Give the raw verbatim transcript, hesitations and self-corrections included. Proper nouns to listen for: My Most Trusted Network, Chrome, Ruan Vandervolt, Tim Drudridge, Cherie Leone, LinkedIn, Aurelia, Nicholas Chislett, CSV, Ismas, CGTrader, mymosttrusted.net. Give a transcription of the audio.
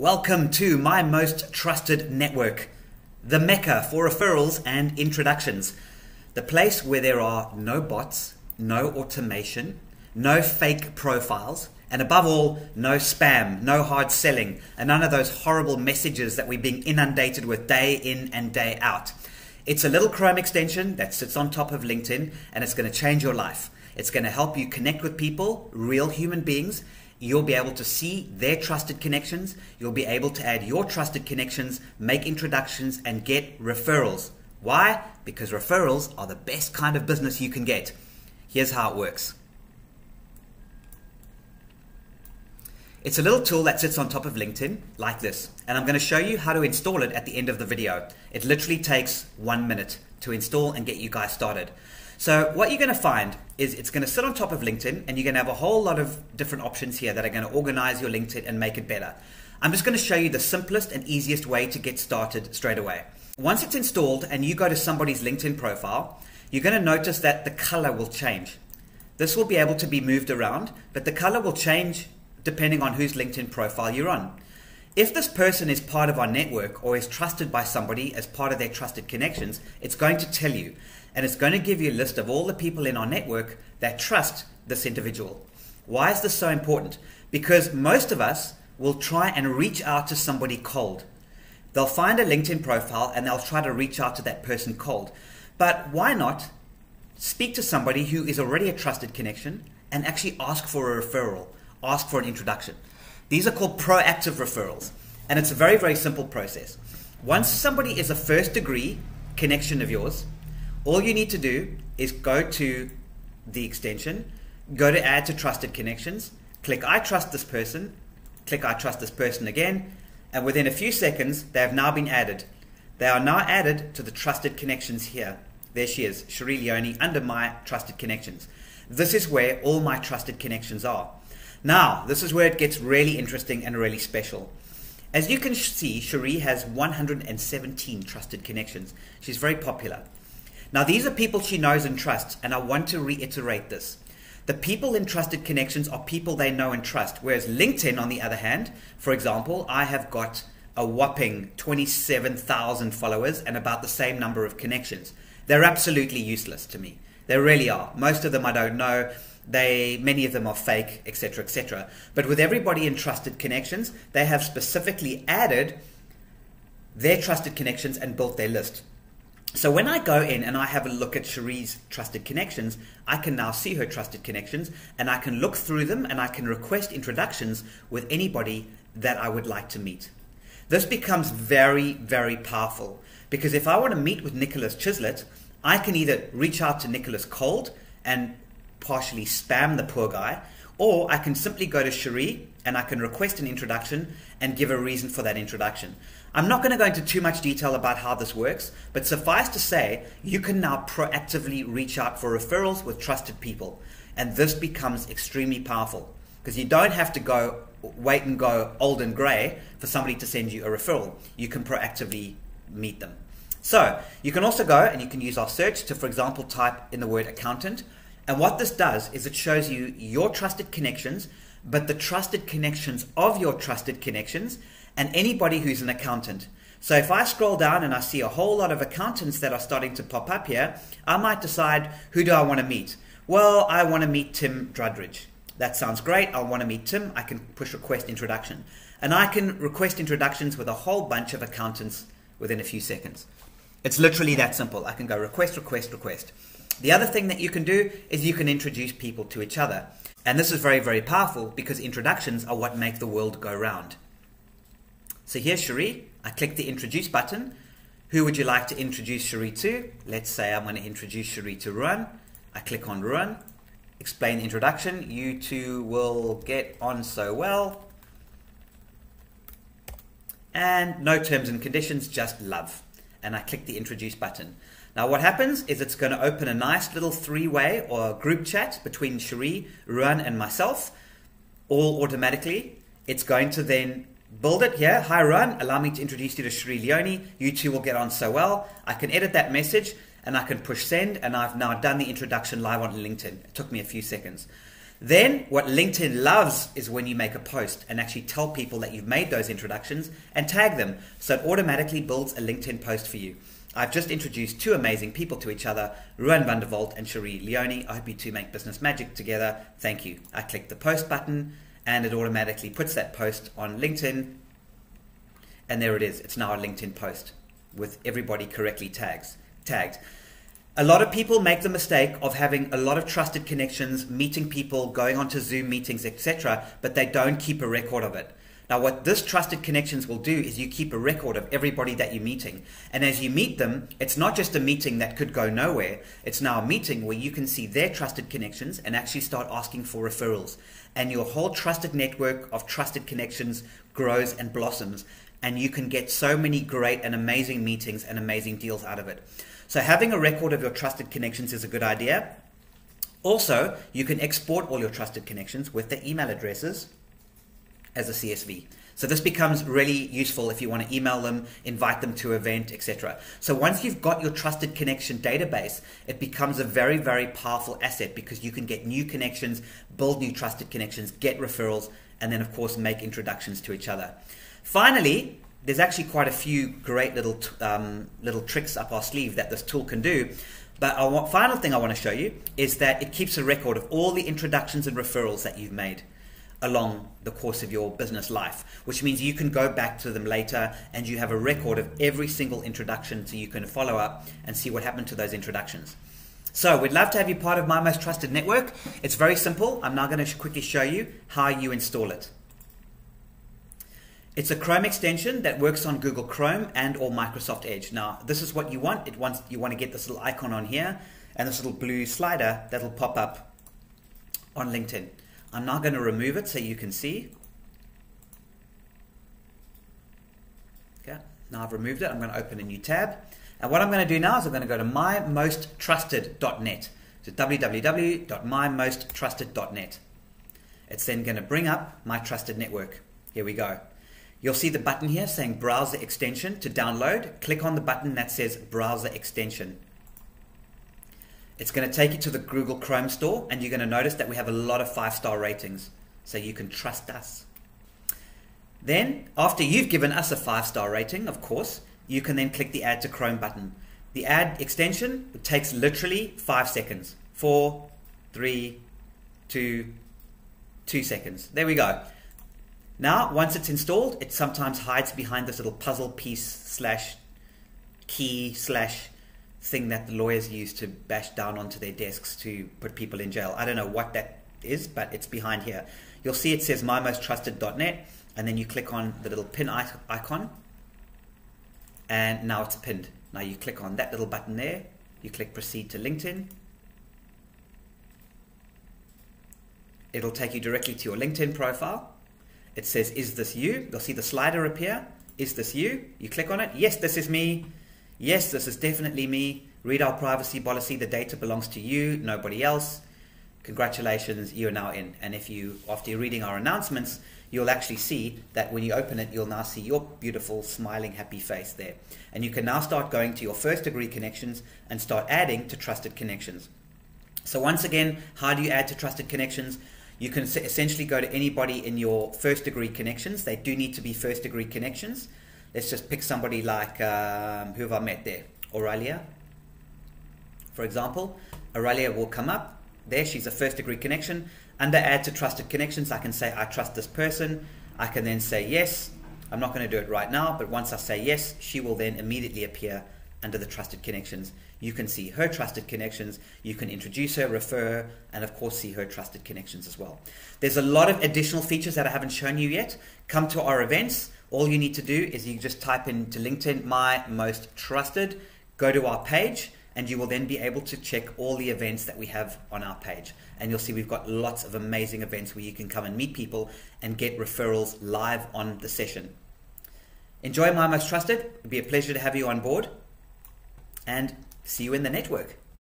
Welcome to My Most Trusted Network, the mecca for referrals and introductions, the place where there are no bots, no automation, no fake profiles, and above all, no spam, no hard selling, and none of those horrible messages that we're being inundated with day in and day out. It's a little Chrome extension that sits on top of LinkedIn, and it's going to change your life. It's going to help you connect with people, real human beings. You'll be able to see their trusted connections. You'll be able to add your trusted connections, make introductions, and get referrals. Why? Because referrals are the best kind of business you can get. Here's how it works. It's a little tool that sits on top of LinkedIn like this, and I'm going to show you how to install it at the end of the video. It literally takes one minute to install and get you guys started. So what you're going to find is it's going to sit on top of LinkedIn, and you're going to have a whole lot of different options here that are going to organize your LinkedIn and make it better. I'm just going to show you the simplest and easiest way to get started straight away. Once it's installed and you go to somebody's LinkedIn profile, you're going to notice that the color will change. This will be able to be moved around, but the color will change depending on whose LinkedIn profile you're on. If this person is part of our network or is trusted by somebody as part of their trusted connections, it's going to tell you, and it's going to give you a list of all the people in our network that trust this individual. Why is this so important? Because most of us will try and reach out to somebody cold. They'll find a LinkedIn profile and they'll try to reach out to that person cold. But why not speak to somebody who is already a trusted connection and actually ask for a referral, ask for an introduction? These are called proactive referrals, and it's a very, very simple process. Once somebody is a first degree connection of yours, all you need to do is go to the extension, go to add to trusted connections, click I trust this person, click I trust this person again, and within a few seconds, they have now been added. They are now added to the trusted connections here. There she is, Cherie Leone, under my trusted connections. This is where all my trusted connections are. Now, this is where it gets really interesting and really special. As you can see, Cherie has one hundred seventeen trusted connections. She's very popular. Now, these are people she knows and trusts, and I want to reiterate this. The people in trusted connections are people they know and trust, whereas LinkedIn, on the other hand, for example, I have got a whopping twenty-seven thousand followers and about the same number of connections. They're absolutely useless to me. They really are. Most of them I don't know. They, many of them are fake, et cetera, et cetera. But with everybody in trusted connections, they have specifically added their trusted connections and built their list. So when I go in and I have a look at Cherie's trusted connections, I can now see her trusted connections, and I can look through them, and I can request introductions with anybody that I would like to meet. This becomes very, very powerful, because if I want to meet with Nicholas Chislett, I can either reach out to Nicholas cold and partially spam the poor guy, or I can simply go to Cherie and I can request an introduction and give a reason for that introduction. I'm not going to go into too much detail about how this works, but suffice to say, you can now proactively reach out for referrals with trusted people, and this becomes extremely powerful because you don't have to go wait and go old and gray for somebody to send you a referral. You can proactively meet them. So you can also go and you can use our search to, for example, type in the word accountant. And what this does is it shows you your trusted connections, but the trusted connections of your trusted connections and anybody who's an accountant. So if I scroll down and I see a whole lot of accountants that are starting to pop up here, I might decide, who do I want to meet? Well, I want to meet Tim Drudridge. That sounds great. I want to meet Tim. I can push request introduction. And I can request introductions with a whole bunch of accountants within a few seconds. It's literally that simple. I can go request, request, request. The other thing that you can do is you can introduce people to each other. And this is very, very powerful because introductions are what make the world go round. So here's Cherie. I click the introduce button. Who would you like to introduce Cherie to? Let's say I'm going to introduce Cherie to Ruan. I click on Ruan. Explain the introduction. You two will get on so well. And no terms and conditions, just love. And I click the introduce button. Now what happens is it's going to open a nice little three-way or group chat between Cherie, Ruan, and myself, all automatically. It's going to then build it here. Hi Ruan, allow me to introduce you to Cherie Leone. You two will get on so well. I can edit that message and I can push send, and I've now done the introduction live on LinkedIn. It took me a few seconds. Then what LinkedIn loves is when you make a post and actually tell people that you've made those introductions and tag them, so it automatically builds a LinkedIn post for you. I've just introduced two amazing people to each other, Ruan Vandervolt and Cherie Leone. I hope you two make business magic together. Thank you. I click the post button and it automatically puts that post on LinkedIn, and there it is. It's now a LinkedIn post with everybody correctly tags, tagged. A lot of people make the mistake of having a lot of trusted connections, meeting people, going on to Zoom meetings, et cetera, but they don't keep a record of it. Now, what this Trusted Connections will do is you keep a record of everybody that you're meeting. And as you meet them, it's not just a meeting that could go nowhere. It's now a meeting where you can see their Trusted Connections and actually start asking for referrals. And your whole trusted network of Trusted Connections grows and blossoms. And you can get so many great and amazing meetings and amazing deals out of it. So having a record of your trusted connections is a good idea. Also, you can export all your trusted connections with their email addresses as a C S V. So this becomes really useful if you want to email them, invite them to an event, et cetera. So once you've got your trusted connection database, it becomes a very, very powerful asset because you can get new connections, build new trusted connections, get referrals, and then of course make introductions to each other. Finally, there's actually quite a few great little um, little tricks up our sleeve that this tool can do. But the final thing I want to show you is that it keeps a record of all the introductions and referrals that you've made along the course of your business life, which means you can go back to them later and you have a record of every single introduction, so you can follow up and see what happened to those introductions. So we'd love to have you part of My Most Trusted Network. It's very simple. I'm now going to quickly show you how you install it. It's a Chrome extension that works on Google Chrome and or Microsoft Edge. Now, this is what you want. It wants you want to get this little icon on here and this little blue slider that'll pop up on LinkedIn. I'm now going to remove it so you can see. Okay, now I've removed it. I'm going to open a new tab. And what I'm going to do now is I'm going to go to my most trusted dot net. So w w w dot my most trusted dot net. It's then going to bring up My Trusted Network. Here we go. You'll see the button here saying Browser Extension to download. Click on the button that says Browser Extension. It's going to take you to the Google Chrome store, and you're going to notice that we have a lot of five-star ratings, so you can trust us. Then, after you've given us a five-star rating, of course, you can then click the Add to Chrome button. The Add extension takes literally five seconds. Four, three, two, two seconds. There we go. Now, once it's installed, it sometimes hides behind this little puzzle piece slash key slash thing that the lawyers use to bash down onto their desks to put people in jail. I don't know what that is, but it's behind here. You'll see it says my most trusted dot net, and then you click on the little pin icon, and now it's pinned. Now you click on that little button there. You click Proceed to LinkedIn. It'll take you directly to your LinkedIn profile. It says, is this you? You'll see the slider appear. Is this you? You click on it. Yes, this is me. Yes, this is definitely me. Read our privacy policy. The data belongs to you, nobody else. Congratulations, you're now in. And if you, after reading our announcements, you'll actually see that when you open it, you'll now see your beautiful, smiling, happy face there. And you can now start going to your first degree connections and start adding to trusted connections. So once again, how do you add to trusted connections? You can essentially go to anybody in your first degree connections. They do need to be first degree connections. Let's just pick somebody like, um, who have I met there? Aurelia, for example. Aurelia will come up. There, she's a first degree connection. Under Add to Trusted Connections, I can say, I trust this person. I can then say yes. I'm not gonna do it right now, but once I say yes, she will then immediately appear under the trusted connections. You can see her trusted connections, you can introduce her, refer her, and of course see her trusted connections as well. There's a lot of additional features that I haven't shown you yet. Come to our events. All you need to do is you just type into LinkedIn My Most Trusted, go to our page, and you will then be able to check all the events that we have on our page. And you'll see we've got lots of amazing events where you can come and meet people and get referrals live on the session. Enjoy My Most Trusted. It'd be a pleasure to have you on board. And see you in the network.